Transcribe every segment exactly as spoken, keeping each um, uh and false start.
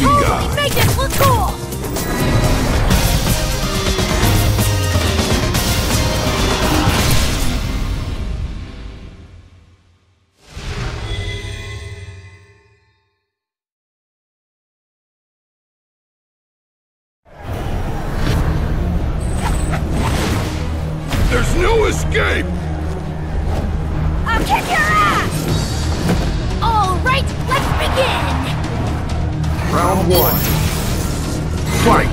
totally make this look cool! There's no escape! I'll kick your ass! All right, let's begin! Round one. Fight!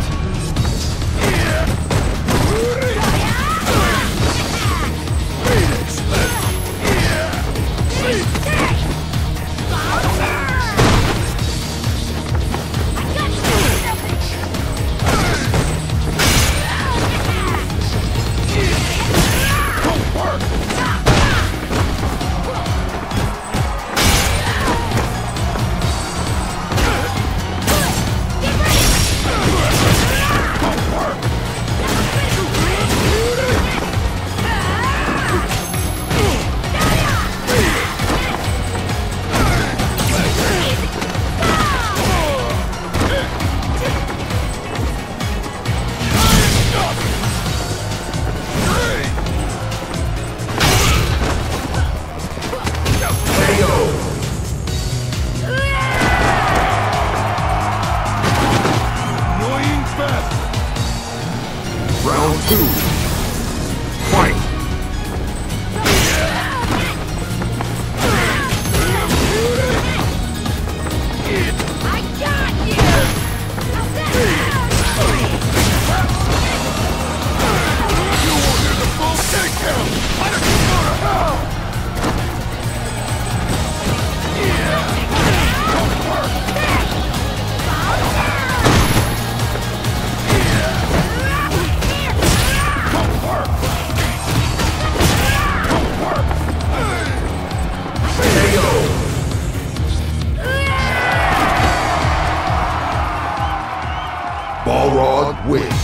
Balrog wins.